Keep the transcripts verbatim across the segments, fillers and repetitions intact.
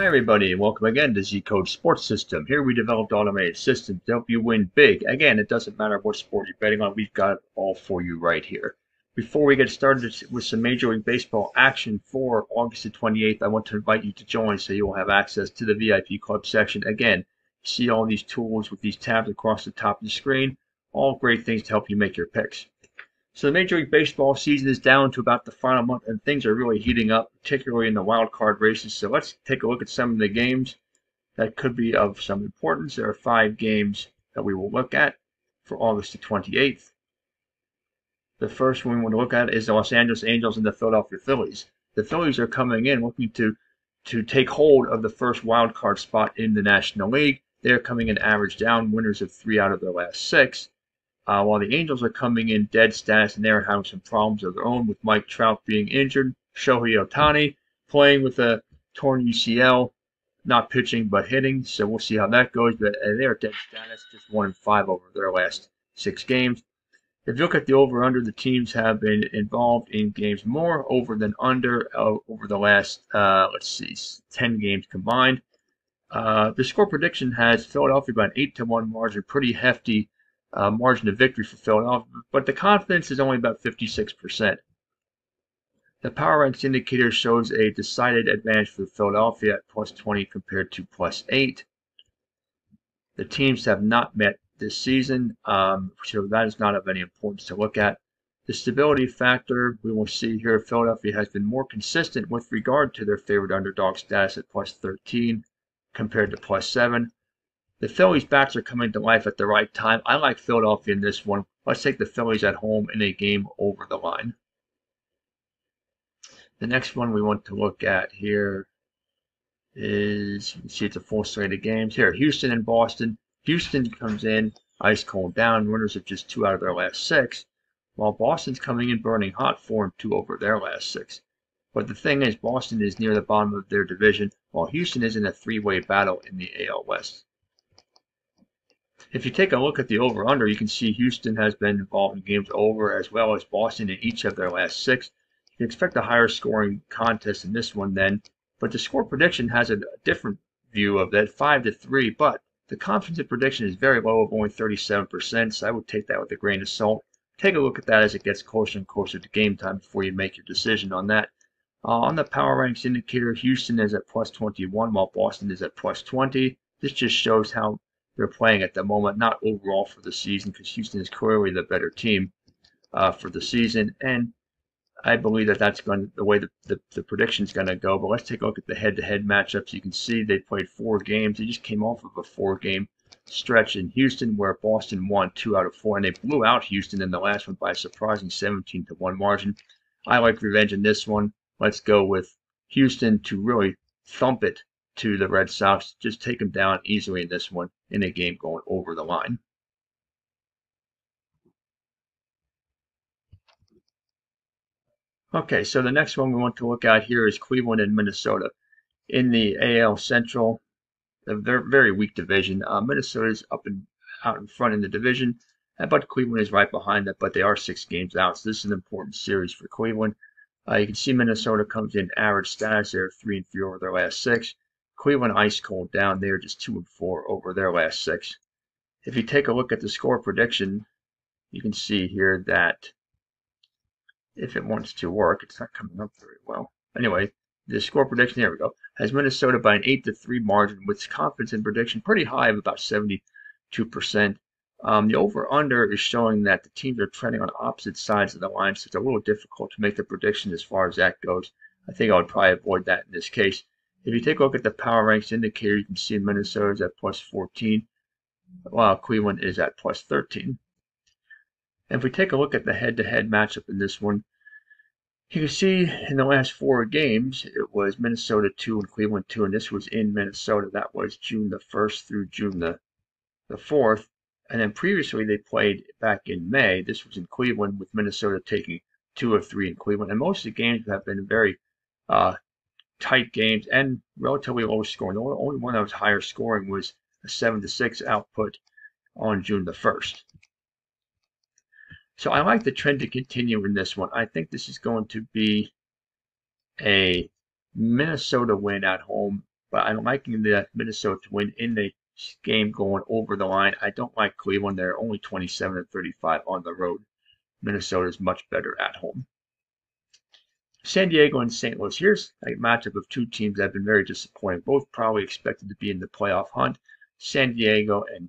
Hi everybody, and welcome again to Z-Code Sports System. Here we developed automated systems to help you win big. Again, it doesn't matter what sport you're betting on, we've got it all for you right here. Before we get started with some Major League Baseball action for August the twenty-eighth, I want to invite you to join so you will have access to the V I P Club section. Again, see all these tools with these tabs across the top of the screen. All great things to help you make your picks. So the Major League Baseball season is down to about the final month, and things are really heating up, particularly in the wild card races. So let's take a look at some of the games that could be of some importance. There are five games that we will look at for August the twenty-eighth. The first one we want to look at is the Los Angeles Angels and the Philadelphia Phillies. The Phillies are coming in looking to, to take hold of the first wild card spot in the National League. They are coming in average down, winners of three out of their last six. Uh, while the Angels are coming in dead status, and they're having some problems of their own with Mike Trout being injured, Shohei Ohtani playing with a torn U C L, not pitching but hitting, so we'll see how that goes. But uh, they're dead status, just one and five over their last six games. If you look at the over-under, the teams have been involved in games more over than under uh, over the last, uh, let's see, ten games combined. Uh, the score prediction has Philadelphia by an eight to one margin, pretty hefty. Uh, margin of victory for Philadelphia, but the confidence is only about fifty-six percent. The power ranks indicator shows a decided advantage for Philadelphia at plus twenty compared to plus eight. The teams have not met this season, um, so that is not of any importance to look at. The stability factor, we will see here, Philadelphia has been more consistent with regard to their favorite underdog status at plus thirteen compared to plus seven. The Phillies' bats are coming to life at the right time. I like Philadelphia in this one. Let's take the Phillies at home in a game over the line. The next one we want to look at here is, you can see it's a full slate of games. Here, Houston and Boston. Houston comes in ice cold down, winners of just two out of their last six, while Boston's coming in burning hot, four and two over their last six. But the thing is, Boston is near the bottom of their division, while Houston is in a three-way battle in the A L West. If you take a look at the over-under, you can see Houston has been involved in games over as well as Boston in each of their last six. You can expect a higher scoring contest in this one then, but the score prediction has a different view of that, five to three, but the confidence prediction is very low of only thirty-seven percent, so I would take that with a grain of salt. Take a look at that as it gets closer and closer to game time before you make your decision on that. Uh, on the power ranks indicator, Houston is at plus twenty-one while Boston is at plus twenty. This just shows how they're playing at the moment, not overall for the season, because Houston is clearly the better team uh, for the season, and I believe that that's going the way the, the, the prediction is going to go. But let's take a look at the head-to-head matchups. You can see they played four games. They just came off of a four-game stretch in Houston where Boston won two out of four, and they blew out Houston in the last one by a surprising seventeen to one margin. I like revenge in this one. Let's go with Houston to really thump it to the Red Sox. Just take them down easily in this one in a game going over the line. Okay, so the next one we want to look at here is Cleveland and Minnesota. In the A L Central, they're very weak division. Uh, Minnesota's up and out in front in the division, but Cleveland is right behind that, but they are six games out, so this is an important series for Cleveland. Uh, you can see Minnesota comes in average status. They're three and three over their last six. Cleveland ice cold down. They are just two and four over their last six. If you take a look at the score prediction, you can see here that if it wants to work, it's not coming up very well. Anyway, the score prediction, there we go, has Minnesota by an eight to three margin with confidence in prediction pretty high of about seventy-two percent. Um, the over-under is showing that the teams are trending on opposite sides of the line, so it's a little difficult to make the prediction as far as that goes. I think I would probably avoid that in this case. If you take a look at the power ranks indicator, you can see Minnesota is at plus fourteen, while Cleveland is at plus thirteen. And if we take a look at the head-to-head matchup in this one, you can see in the last four games, it was Minnesota two and Cleveland two, and this was in Minnesota. That was June the first through June the fourth. And then previously they played back in May. This was in Cleveland, with Minnesota taking two of three in Cleveland. And most of the games have been very uh, tight games and relatively low scoring. The only one that was higher scoring was a seven to six output on June the first. So I like the trend to continue in this one. I think this is going to be a Minnesota win at home but I'm liking the Minnesota to win in the game going over the line. I don't like Cleveland. They're only twenty-seven and thirty-five on the road. Minnesota's much better at home. San Diego and Saint Louis. Here's a matchup of two teams that have been very disappointing. Both probably expected to be in the playoff hunt. San Diego and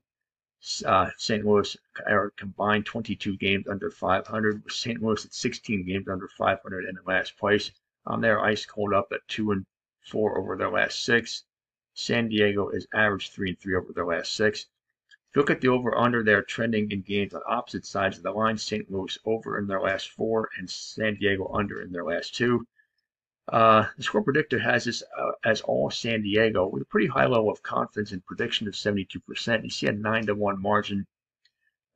uh, Saint Louis are combined twenty-two games under five hundred. Saint Louis at sixteen games under five hundred in the last place. Um, they're ice cold up at two and four over their last six. San Diego is average three and three over their last six. If you look at the over-under, they're trending in games on opposite sides of the line. Saint Louis over in their last four and San Diego under in their last two. Uh, the score predictor has this uh, as all San Diego with a pretty high level of confidence and prediction of seventy-two percent. You see a nine to one margin.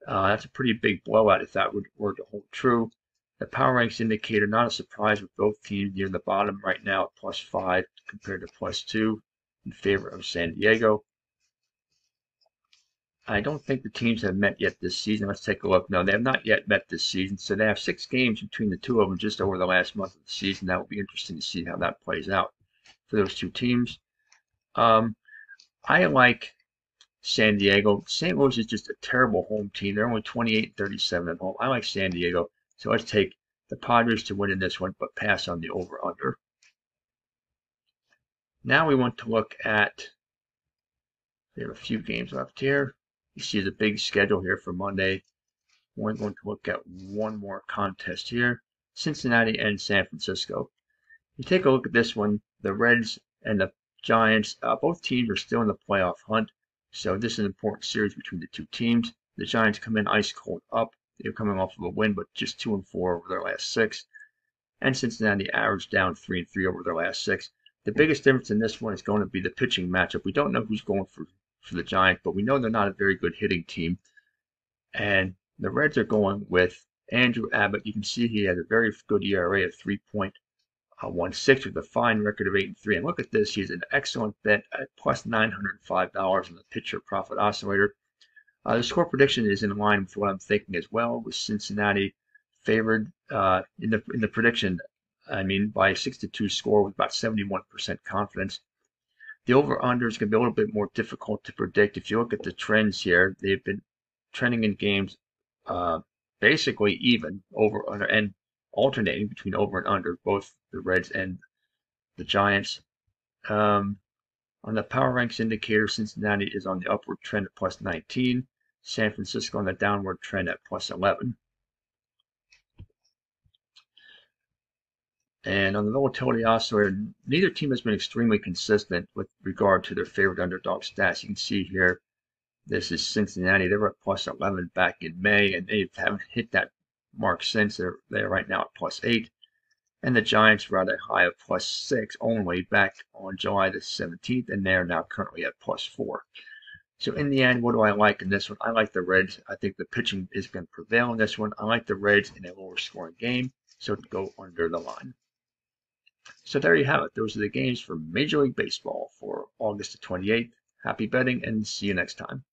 Uh, that's a pretty big blowout if that would, were to hold true. The power ranks indicator, not a surprise with both teams near the bottom right now at plus five compared to plus two in favor of San Diego. I don't think the teams have met yet this season. Let's take a look. No, they have not yet met this season. So they have six games between the two of them just over the last month of the season. That will be interesting to see how that plays out for those two teams. Um, I like San Diego. Saint Louis is just a terrible home team. They're only twenty-eight and thirty-seven at home. I like San Diego. So let's take the Padres to win in this one, but pass on the over-under. Now we want to look at, we have a few games left here. You see the big schedule here for Monday. We're going to look at one more contest here, Cincinnati and San Francisco. You take a look at this one, the Reds and the Giants. Uh, both teams are still in the playoff hunt, so this is an important series between the two teams. The Giants come in ice cold up. They're coming off of a win, but just two and four over their last six. And Cincinnati averaged down three and three over their last six. The biggest difference in this one is going to be the pitching matchup. We don't know who's going for for the Giants, but we know they're not a very good hitting team. And the Reds are going with Andrew Abbott. You can see he has a very good E R A of three point one six with a fine record of eight and three. And look at this. He's an excellent bet at plus nine hundred five dollars on the pitcher profit oscillator. Uh, the score prediction is in line with what I'm thinking as well, with Cincinnati favored uh, in the in the prediction, I mean, by a six to two score with about seventy-one percent confidence. The over-under is going to be a little bit more difficult to predict. If you look at the trends here, they've been trending in games uh, basically even over under and alternating between over and under, both the Reds and the Giants. Um, on the power ranks indicator, Cincinnati is on the upward trend at plus nineteen. San Francisco on the downward trend at plus eleven. And on the volatility oscillator, neither team has been extremely consistent with regard to their favorite underdog stats. You can see here, this is Cincinnati. They were at plus eleven back in May, and they haven't hit that mark since. They're, they're right now at plus eight. And the Giants were at a high of plus six only back on July the seventeenth, and they're now currently at plus four. So in the end, what do I like in this one? I like the Reds. I think the pitching is going to prevail in this one. I like the Reds in a lower scoring game, so to go under the line. So there you have it. Those are the games for Major League Baseball for August the twenty-eighth. Happy betting, and see you next time.